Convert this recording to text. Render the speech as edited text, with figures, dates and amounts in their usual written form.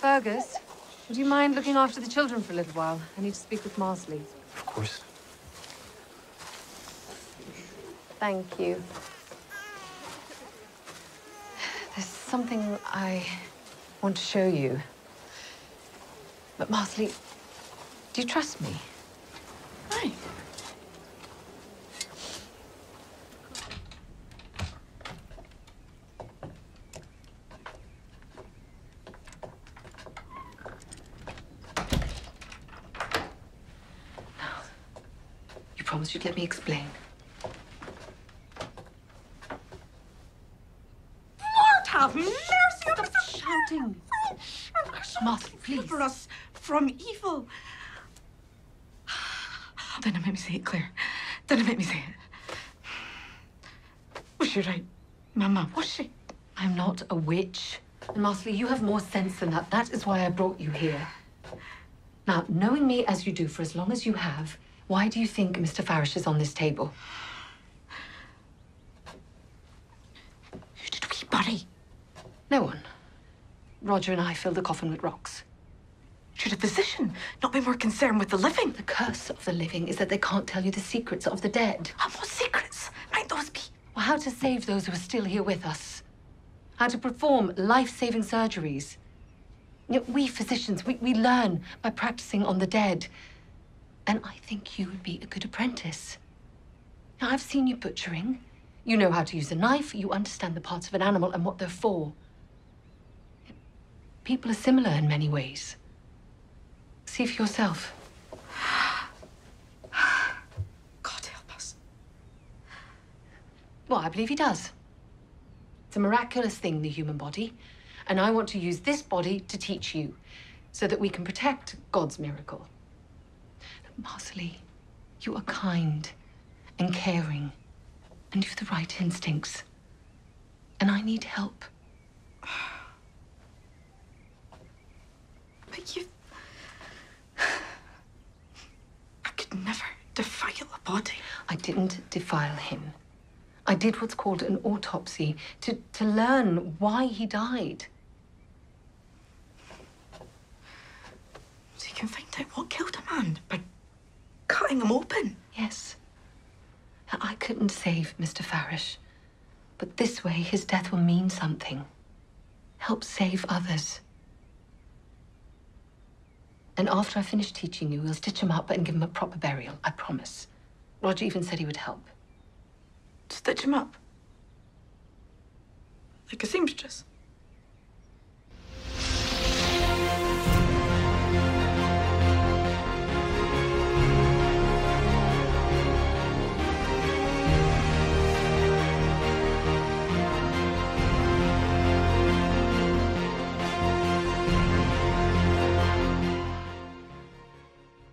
Fergus, would you mind looking after the children for a little while? I need to speak with Marsali. Of course. Thank you. There's something I want to show you. But Marsali, do you trust me? Hi. Now, you promised you'd let me explain. Lord have mercy on us! Stop shouting! Marsali, please. Deliver us from evil. Don't make me say it, Claire. Don't make me say it. Was she right, Mama? Was she? I'm not a witch. And Marsali, you have more sense than that. That is why I brought you here. Now, knowing me as you do for as long as you have, why do you think Mr. Farish is on this table? Who did we bury? No one. Roger and I filled the coffin with rocks. Should a physician not be more concerned with the living? The curse of the living is that they can't tell you the secrets of the dead. And what secrets might those be? Well, how to save those who are still here with us. How to perform life-saving surgeries. You know, we physicians, we learn by practicing on the dead. And I think you would be a good apprentice. Now, I've seen you butchering. You know how to use a knife. You understand the parts of an animal and what they're for. People are similar in many ways. See for yourself. God help us. Well, I believe he does. It's a miraculous thing, the human body. And I want to use this body to teach you so that we can protect God's miracle. Marsali, you are kind and caring and you've the right instincts. And I need help. But you... I could never defile a body. I didn't defile him. I did what's called an autopsy to learn why he died. So you can find out what killed a man by cutting him open? Yes. Now, I couldn't save Mr. Farish, but this way his death will mean something. Help save others. And after I finish teaching you, we'll stitch him up and give him a proper burial, I promise. Roger even said he would help. Stitch him up? Like a seamstress?